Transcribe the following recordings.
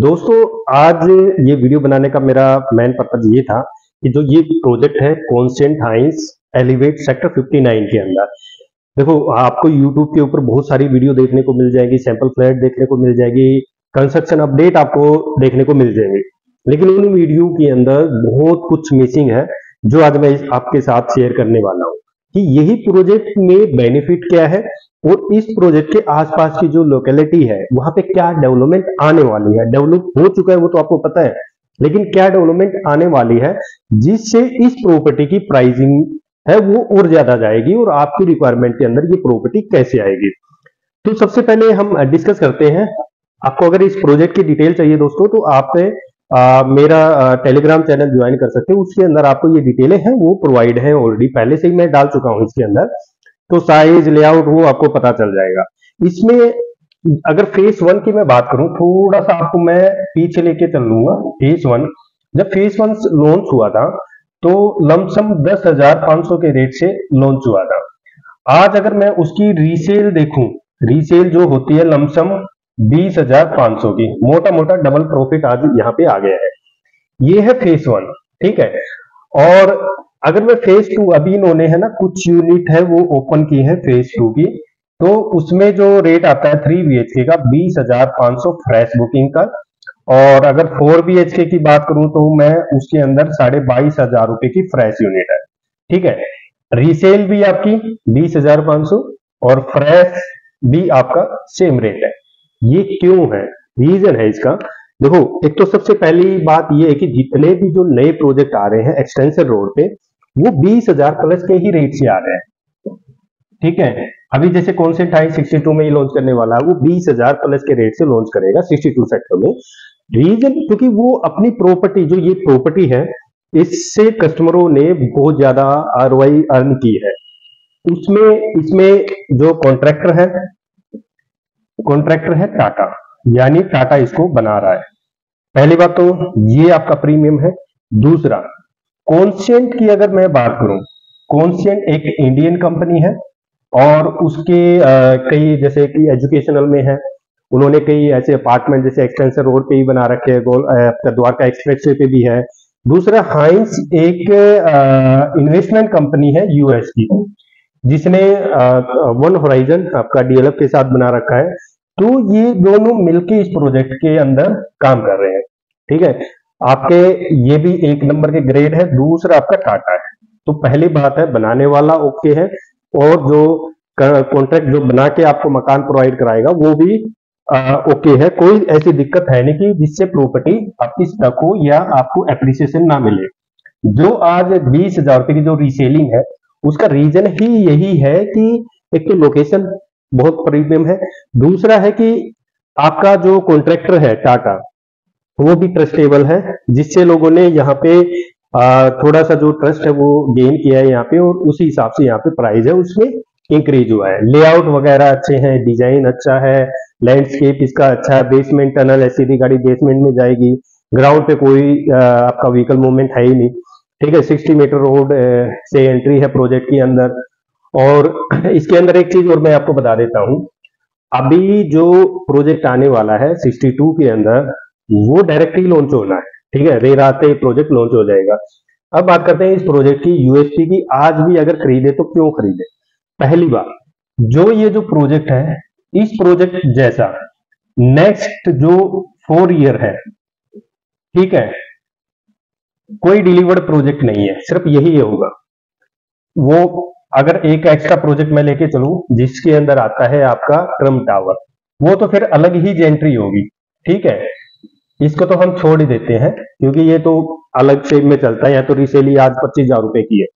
दोस्तों आज ये वीडियो बनाने का मेरा मेन पर्पज ये था कि जो ये प्रोजेक्ट है कॉन्स्टेंट हाइंस एलिवेट सेक्टर 59 के अंदर, देखो आपको यूट्यूब के ऊपर बहुत सारी वीडियो देखने को मिल जाएगी, सैंपल फ्लैट देखने को मिल जाएगी, कंस्ट्रक्शन अपडेट आपको देखने को मिल जाएंगे, लेकिन उन वीडियो के अंदर बहुत कुछ मिसिंग है जो आज मैं आपके साथ शेयर करने वाला हूँ कि यही प्रोजेक्ट में बेनिफिट क्या है और इस प्रोजेक्ट के आसपास की जो लोकेलिटी है वहां पे क्या डेवलपमेंट आने वाली है। डेवलप हो चुका है वो तो आपको पता है, लेकिन क्या डेवलपमेंट आने वाली है जिससे इस प्रॉपर्टी की प्राइसिंग है वो और ज्यादा जाएगी और आपकी रिक्वायरमेंट के अंदर ये प्रॉपर्टी कैसे आएगी। तो सबसे पहले हम डिस्कस करते हैं, आपको अगर इस प्रोजेक्ट की डिटेल चाहिए दोस्तों तो आप मेरा टेलीग्राम चैनल ज्वाइन कर सकते हैं, उसके अंदर आपको ये डिटेलें हैं वो प्रोवाइड हैं ऑलरेडी, पहले से ही मैं डाल चुका हूं इसके अंदर, तो साइज लेआउट वो आपको पता चल जाएगा। इसमें अगर फेज 1 की मैं बात करूं, थोड़ा सा आपको मैं पीछे लेके चल लूंगा। फेज 1 जब फेज 1 लॉन्च हुआ था तो लमसम 10,500 के रेट से लॉन्च हुआ था। आज अगर मैं उसकी रीसेल देखूं, रीसेल जो होती है लमसम 20,500 की, मोटा मोटा डबल प्रॉफिट आज यहाँ पे आ गया है। ये है फेज 1, ठीक है। और अगर मैं फेज 2, अभी इन्होंने है ना कुछ यूनिट है वो ओपन की है फेज 2 की, तो उसमें जो रेट आता है 3 BHK का 20,500 फ्रेश बुकिंग का, और अगर 4 BHK की बात करूं तो मैं उसके अंदर 22,500 रुपए की फ्रेश यूनिट है, ठीक है। रीसेल भी आपकी 20,500 और फ्रेश भी आपका सेम रेट है। ये क्यों है, रीजन है इसका, देखो एक तो सबसे पहली बात ये है कि जितने भी जो नए प्रोजेक्ट आ रहे हैं एक्सटेंशन रोड पे वो 20,000 प्लस के ही रेट से आ रहे हैं, ठीक है। अभी जैसे कॉन्सेंट हाइंस 62 में ही लॉन्च करने वाला है वो 20,000 प्लस के रेट से लॉन्च करेगा 62 सेक्टर में। रीजन क्योंकि वो अपनी प्रॉपर्टी, जो ये प्रॉपर्टी है इससे कस्टमरों ने बहुत ज्यादा ROI अर्न की है। उसमें इसमें जो कॉन्ट्रैक्टर है टाटा, यानी टाटा इसको बना रहा है। पहली बात तो ये आपका प्रीमियम है। दूसरा कॉन्स्टेंट की अगर मैं बात करूं, कॉन्स्टेंट एक इंडियन कंपनी है और उसके कई जैसे कि एजुकेशनल में है, उन्होंने कई ऐसे अपार्टमेंट जैसे एक्सटेंशन रोड पे ही बना रखे हैं, आपका द्वारका एक्सप्रेसवे पे भी है। दूसरा हाइंस एक इन्वेस्टमेंट कंपनी है US की, जिसने वन होराइजन आपका DLF के साथ बना रखा है। तो ये दोनों मिलके इस प्रोजेक्ट के अंदर काम कर रहे हैं, ठीक है। आपके ये भी एक नंबर के ग्रेड है। दूसरा आपका टाटा है, तो पहली बात है बनाने वाला ओके है, और जो कॉन्ट्रैक्ट जो बना के आपको मकान प्रोवाइड कराएगा वो भी ओके है। कोई ऐसी दिक्कत है नहीं कि जिससे प्रॉपर्टी आपकी स्टक हो या आपको एप्रिसिएशन ना मिले। जो आज 20,000 रुपए की जो रीसेलिंग है उसका रीजन ही यही है कि एक तो लोकेशन बहुत प्रीमियम है, दूसरा है कि आपका जो कॉन्ट्रैक्टर है टाटा वो भी ट्रस्टेबल है, जिससे लोगों ने यहाँ पे थोड़ा सा जो ट्रस्ट है वो गेन किया है यहाँ पे, और उसी हिसाब से यहाँ पे प्राइस है उसमें इंक्रीज हुआ है। लेआउट वगैरह अच्छे हैं, डिजाइन अच्छा है, लैंडस्केप इसका अच्छा है, बेसमेंट टनल, सीधी गाड़ी बेसमेंट में जाएगी, ग्राउंड पे कोई आपका व्हीकल मूवमेंट है ही नहीं, ठीक है। 60 मीटर रोड से एंट्री है प्रोजेक्ट के अंदर। और इसके अंदर एक चीज और मैं आपको बता देता हूं, अभी जो प्रोजेक्ट आने वाला है 62 के अंदर वो डायरेक्टली लॉन्च होना है, ठीक है, देर रात प्रोजेक्ट लॉन्च हो जाएगा। अब बात करते हैं इस प्रोजेक्ट की USP की। आज भी अगर खरीदे तो क्यों खरीदे, पहली बात जो ये जो प्रोजेक्ट है इस प्रोजेक्ट जैसा नेक्स्ट जो 4 ईयर है, ठीक है, कोई डिलीवर्ड प्रोजेक्ट नहीं है, सिर्फ यही होगा। वो अगर एक एक्स्ट्रा प्रोजेक्ट मैं लेके चलूं जिसके अंदर आता है आपका ट्रम टावर, वो तो फिर अलग ही जेंट्री होगी, ठीक है, इसको तो हम छोड़ ही देते हैं क्योंकि ये तो अलग शेप में चलता है, या तो रीसेली आज 25,000 रुपए की है।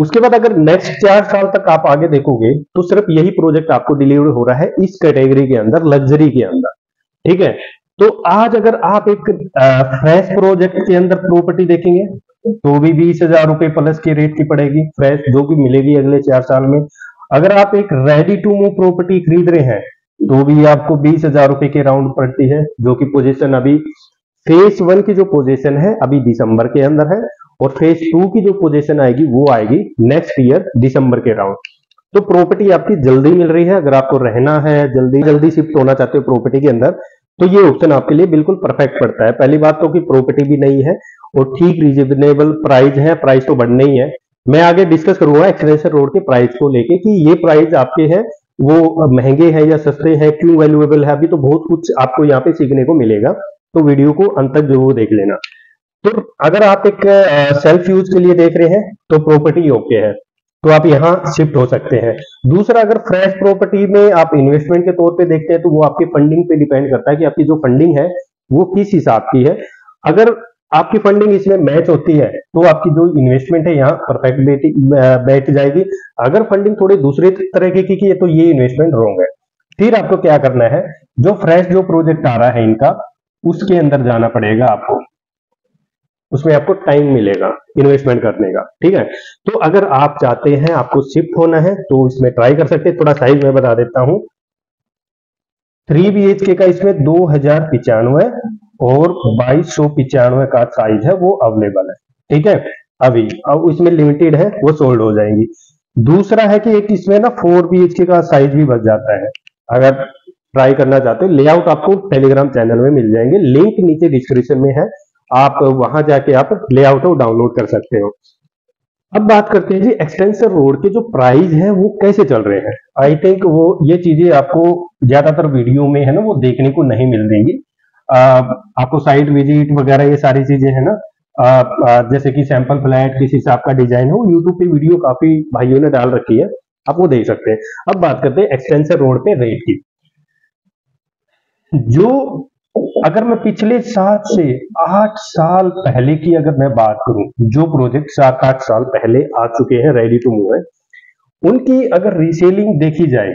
उसके बाद अगर नेक्स्ट 4 साल तक आप आगे देखोगे तो सिर्फ यही प्रोजेक्ट आपको डिलीवर हो रहा है इस कैटेगरी के अंदर, लग्जरी के अंदर, ठीक है। तो आज अगर आप एक फ्रेश प्रोजेक्ट के अंदर प्रॉपर्टी देखेंगे तो भी 20,000 रुपए प्लस के रेट की पड़ेगी फ्रेश, जो कि मिलेगी अगले 4 साल में। अगर आप एक रेडी टू मूव प्रॉपर्टी खरीद रहे हैं तो भी आपको 20,000 रुपए के राउंड पड़ती है, जो कि पोजीशन अभी फेज 1 की जो पोजीशन है अभी दिसंबर के अंदर है, और फेज 2 की जो पोजीशन आएगी वो आएगी नेक्स्ट ईयर दिसंबर के राउंड। तो प्रॉपर्टी आपकी जल्दी मिल रही है। अगर आपको रहना है, जल्दी जल्दी शिफ्ट होना चाहते हो प्रॉपर्टी के अंदर, तो ये ऑप्शन आपके लिए बिल्कुल परफेक्ट पड़ता है। पहली बात तो कि प्रॉपर्टी भी नहीं है और ठीक रिजनेबल प्राइस है, प्राइस तो बढ़ने ही है। मैं आगे डिस्कस करूंगा एक्सटेंशन रोड के प्राइस को लेके कि ये प्राइस आपके है वो महंगे हैं या सस्ते हैं, क्यों वैल्यूएबल है। अभी तो बहुत कुछ आपको यहाँ पे सीखने को मिलेगा, तो वीडियो को अंत तक जरूर देख लेना। तो अगर आप एक सेल्फ यूज के लिए देख रहे हैं तो प्रॉपर्टी ओके है, तो आप यहाँ शिफ्ट हो सकते हैं। दूसरा, अगर फ्रेश प्रॉपर्टी में आप इन्वेस्टमेंट के तौर पे देखते हैं तो वो आपकी फंडिंग पे डिपेंड करता है कि आपकी जो फंडिंग है वो किस हिसाब की है। अगर आपकी फंडिंग इसमें मैच होती है तो आपकी जो इन्वेस्टमेंट है यहाँ परफेक्ट बैठ जाएगी। अगर फंडिंग थोड़ी दूसरे तरीके की है तो ये इन्वेस्टमेंट रॉन्ग है। फिर आपको क्या करना है, जो फ्रेश जो प्रोजेक्ट आ रहा है इनका उसके अंदर जाना पड़ेगा आपको, उसमें आपको टाइम मिलेगा इन्वेस्टमेंट करने का, ठीक है। तो अगर आप चाहते हैं आपको शिफ्ट होना है तो इसमें ट्राई कर सकते हैं। थोड़ा साइज मैं बता देता हूँ, 3 BHK का इसमें 2095 और 2295 का साइज है वो अवेलेबल है, ठीक है। अभी अब इसमें लिमिटेड है, वो सोल्ड हो जाएंगी। दूसरा है कि एक इसमें ना 4 BHK का साइज भी बच जाता है। अगर ट्राई करना चाहते हो, लेआउट आपको टेलीग्राम चैनल में मिल जाएंगे, लिंक नीचे डिस्क्रिप्शन में है, आप वहां जाके आप लेआउट डाउनलोड कर सकते हो। अब बात करते हैं जी एक्सटेंशन रोड के जो प्राइस है वो कैसे चल रहे हैं। आई थिंक वो ये चीजें आपको ज्यादातर वीडियो में है ना वो देखने को नहीं मिल देंगी। आपको साइट विजिट वगैरह ये सारी चीजें है ना, जैसे कि सैंपल फ्लैट किस हिसाब का डिजाइन हो, यूट्यूब पे वीडियो काफी भाइयों ने डाल रखी है, आप वो देख सकते हैं। अब बात करते हैं एक्सटेंशन रोड पे रेट की। जो अगर मैं पिछले 7 से 8 साल पहले की अगर मैं बात करूं, जो प्रोजेक्ट 7-8 साल पहले आ चुके हैं रेडी टू मूव है, उनकी अगर रीसेलिंग देखी जाए,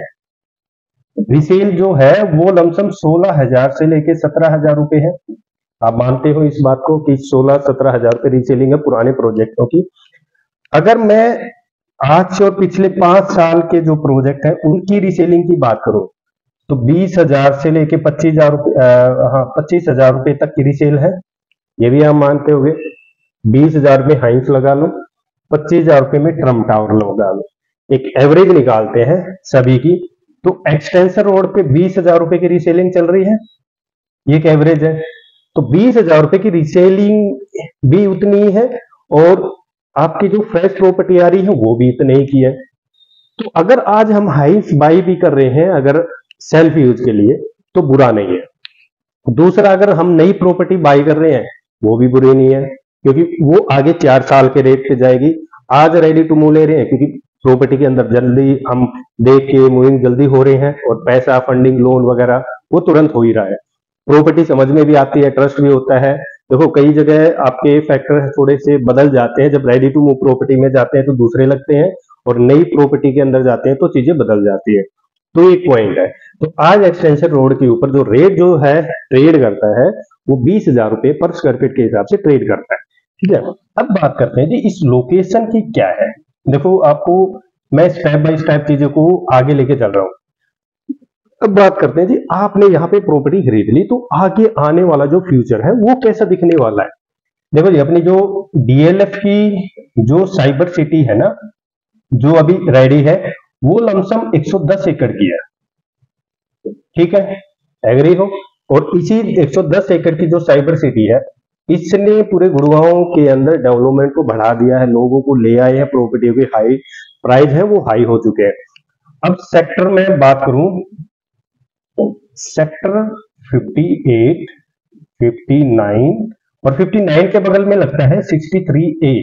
रीसेल जो है वो लमसम 16,000 से लेके 17,000 रुपए है। आप मानते हो इस बात को कि 16-17 हजार रुपए रीसेलिंग है पुराने प्रोजेक्टों की। अगर मैं आज से और पिछले 5 साल के जो प्रोजेक्ट है उनकी रीसेलिंग की बात करूं तो 20,000 से लेके 25,000 रुपए तक की रीसेल है। ये भी आप मानते होंगे। 20,000 में हाइंस लगा लो, 25,000 रुपए में ट्रम्प टावर लगा लो, एक एवरेज निकालते हैं सभी की। तो एक्सटेंशन रोड पे 20,000 रुपए की रीसेलिंग चल रही है, ये एक एवरेज है। तो 20,000 रुपए की रीसेलिंग भी उतनी ही है और आपकी जो फ्रेश प्रॉपर्टी आ रही है वो भी इतने ही की है। तो अगर आज हम हाइंस बाई भी कर रहे हैं अगर सेल्फ यूज के लिए तो बुरा नहीं है। दूसरा, अगर हम नई प्रॉपर्टी बाई कर रहे हैं वो भी बुरी नहीं है, क्योंकि वो आगे 4 साल के रेट पे जाएगी। आज रेडी टू मूव ले रहे हैं क्योंकि प्रॉपर्टी के अंदर जल्दी हम देख के मूविंग जल्दी हो रहे हैं और पैसा फंडिंग लोन वगैरह वो तुरंत हो ही रहा है। प्रॉपर्टी समझ में भी आती है, ट्रस्ट भी होता है। देखो कई जगह आपके फैक्टर थोड़े से बदल जाते हैं। जब रेडी टू मूव प्रॉपर्टी में जाते हैं तो दूसरे लगते हैं और नई प्रॉपर्टी के अंदर जाते हैं तो चीजें बदल जाती है। तो एक पॉइंट है। तो आज एक्सटेंशन रोड के ऊपर जो रेट जो है ट्रेड करता है वो 20,000 रुपए पर स्क्वायर फीट के हिसाब से ट्रेड करता है, ठीक है। अब बात करते हैं जी इस लोकेशन की क्या है। देखो आपको मैं स्टेप बाय स्टेप चीजों को आगे लेके चल रहा हूं। अब बात करते हैं जी आपने यहाँ पे प्रॉपर्टी खरीद ली तो आगे आने वाला जो फ्यूचर है वो कैसा दिखने वाला है। देखो जी अपनी जो DLF की जो साइबर सिटी है ना, जो अभी रेडी है वो लमसम 110 एकड़ की है, ठीक है, एग्री हो। और इसी 110 एकड़ की जो साइबर सिटी है इसने पूरे गुड़गांव के अंदर डेवलपमेंट को बढ़ा दिया है, लोगों को ले आए हैं, प्रॉपर्टी के हाई प्राइस है वो हाई हो चुके हैं। अब सेक्टर में बात करूं, सेक्टर 58, 59 और 59 के बगल में लगता है 63A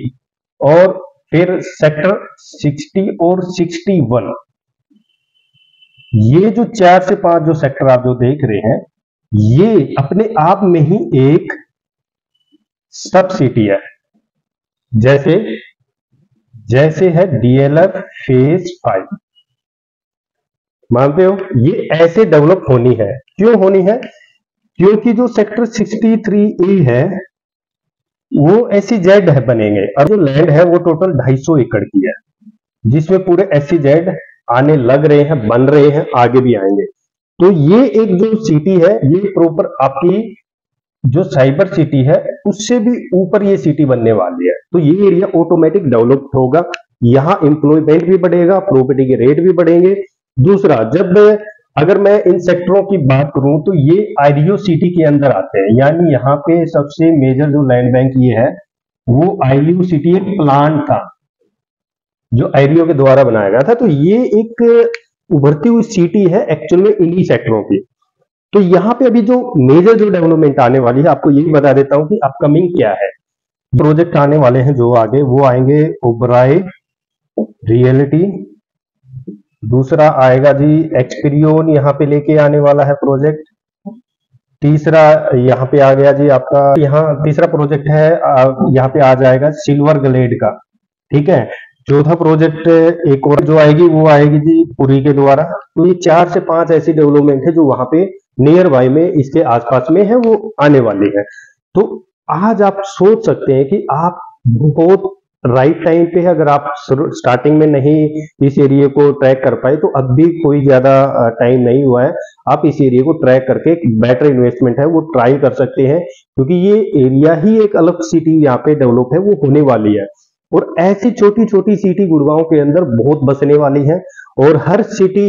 और फिर सेक्टर 60 और 61। ये जो 4 से 5 जो सेक्टर आप जो देख रहे हैं ये अपने आप में ही एक सब सिटी है। जैसे जैसे है DLF फेज 5, मानते हो ये ऐसे डेवलप होनी है। क्यों होनी है? क्योंकि जो सेक्टर 63A है वो SEZ है बनेंगे और जो लैंड है वो टोटल 250 एकड़ की है जिसमें पूरे SEZ आने लग रहे हैं, बन रहे हैं, आगे भी आएंगे। तो ये एक जो सिटी है ये प्रॉपर आपकी जो साइबर सिटी है उससे भी ऊपर ये सिटी बनने वाली है। तो ये एरिया ऑटोमेटिक डेवलप्ड होगा, यहाँ एम्प्लॉयमेंट भी बढ़ेगा, प्रॉपर्टी के रेट भी बढ़ेंगे। दूसरा, जब अगर मैं इन सेक्टरों की बात करूं तो ये आईडीओ सिटी के अंदर आते हैं, यानी यहाँ पे सबसे मेजर जो लैंड बैंक ये है वो आईडीओ सिटी एक प्लान था जो आईडीओ के द्वारा बनाया गया था। तो ये एक उभरती हुई सिटी है एक्चुअल में इन्हीं सेक्टरों की। तो यहाँ पे अभी जो मेजर जो डेवलपमेंट आने वाली है आपको ये भी बता देता हूँ कि अपकमिंग क्या है। प्रोजेक्ट आने वाले हैं जो आगे, वो आएंगे ओबराय रियलिटी, दूसरा आएगा जी एक्सपीरियन, यहाँ पे लेके आने वाला है प्रोजेक्ट। तीसरा यहाँ पे आ गया जी आपका, यहाँ तीसरा प्रोजेक्ट है यहाँ पे आ जाएगा सिल्वर ग्लेड का, ठीक है। चौथा प्रोजेक्ट एक और जो आएगी वो आएगी जी पुरी के द्वारा। तो ये 4 से 5 ऐसी डेवलपमेंट है जो वहां पे नियर बाई में इसके आसपास में है वो आने वाली है। तो आज आप सोच सकते हैं कि आप बहुत राइट टाइम पे है। अगर आप स्टार्टिंग में नहीं इस एरिया को ट्रैक कर पाए तो अब भी कोई ज्यादा टाइम नहीं हुआ है, आप इस एरिया को ट्रैक करके एक बेटर इन्वेस्टमेंट है वो ट्राई कर सकते हैं, क्योंकि ये एरिया ही एक अलग सिटी यहाँ पे डेवलप है वो होने वाली है। और ऐसी छोटी छोटी सिटी गुड़गांव के अंदर बहुत बसने वाली है और हर सिटी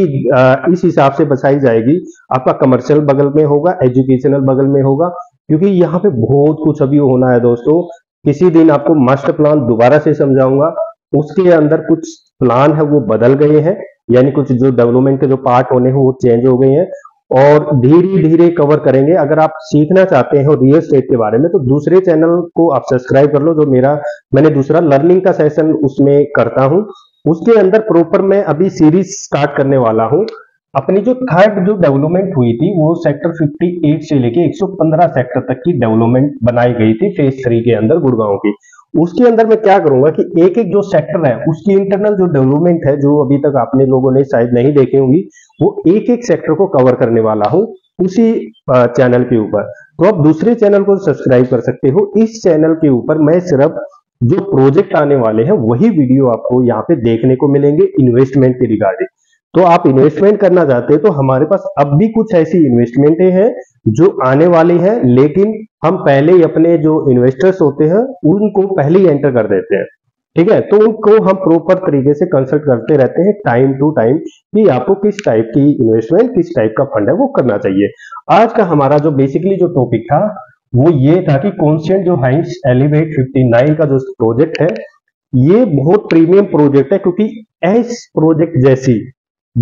इस हिसाब से बसाई जाएगी। आपका कमर्शियल बगल में होगा, एजुकेशनल बगल में होगा, क्योंकि यहाँ पे बहुत कुछ अभी होना है दोस्तों। किसी दिन आपको मास्टर प्लान दोबारा से समझाऊंगा, उसके अंदर कुछ प्लान है वो बदल गए हैं, यानी कुछ जो डेवलपमेंट के जो पार्ट होने हैं वो चेंज हो गए हैं और धीरे धीरे कवर करेंगे। अगर आप सीखना चाहते हैं रियल एस्टेट के बारे में तो दूसरे चैनल को आप सब्सक्राइब कर लो, जो मेरा मैंने दूसरा लर्निंग का सेशन उसमें करता हूँ, उसके अंदर प्रॉपर मैं अभी सीरीज स्टार्ट करने वाला हूँ। अपनी जो थर्ड जो डेवलपमेंट हुई थी वो सेक्टर 58 से लेके 115 सेक्टर तक की डेवलपमेंट बनाई गई थी फेज 3 के अंदर गुड़गांव की। उसके अंदर मैं क्या करूंगा कि एक एक जो सेक्टर है उसकी इंटरनल जो डेवलपमेंट है जो अभी तक आपने लोगों ने शायद नहीं देखी होंगी, वो एक एक सेक्टर को कवर करने वाला हूँ उसी चैनल के ऊपर। तो आप दूसरे चैनल को सब्सक्राइब कर सकते हो। इस चैनल के ऊपर मैं सिर्फ जो प्रोजेक्ट आने वाले हैं वही वीडियो आपको यहाँ पे देखने को मिलेंगे इन्वेस्टमेंट के रिगार्डिंग। तो आप इन्वेस्टमेंट करना चाहते हैं तो हमारे पास अब भी कुछ ऐसी इन्वेस्टमेंटें हैं जो आने वाली हैं, लेकिन हम पहले ही अपने जो इन्वेस्टर्स होते हैं उनको पहले ही एंटर कर देते हैं, ठीक है। तो उनको हम प्रॉपर तरीके से कंसल्ट करते रहते हैं टाइम टू टाइम कि आपको किस टाइप की इन्वेस्टमेंट, किस टाइप का फंड है वो करना चाहिए। आज का हमारा जो बेसिकली जो टॉपिक था वो ये था कि कॉन्स्टेंट जो हाइट्स एलिवेट 59 का जो प्रोजेक्ट है ये बहुत प्रीमियम प्रोजेक्ट है, क्योंकि इस प्रोजेक्ट जैसी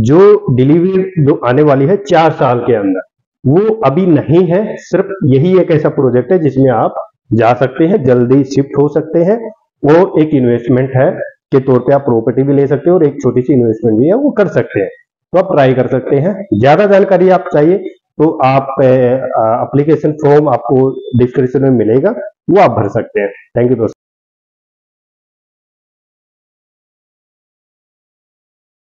जो डिलीवरी जो आने वाली है 4 साल के अंदर वो अभी नहीं है। सिर्फ यही एक ऐसा प्रोजेक्ट है जिसमें आप जा सकते हैं, जल्दी शिफ्ट हो सकते हैं और एक इन्वेस्टमेंट है के तौर पे आप प्रॉपर्टी भी ले सकते हैं और एक छोटी सी इन्वेस्टमेंट भी है वो कर सकते हैं। तो आप ट्राई कर सकते हैं। ज्यादा जानकारी आप चाहिए तो आप एप्लीकेशन फॉर्म आपको डिस्क्रिप्शन में मिलेगा, वो आप भर सकते हैं। थैंक यू दोस्तों।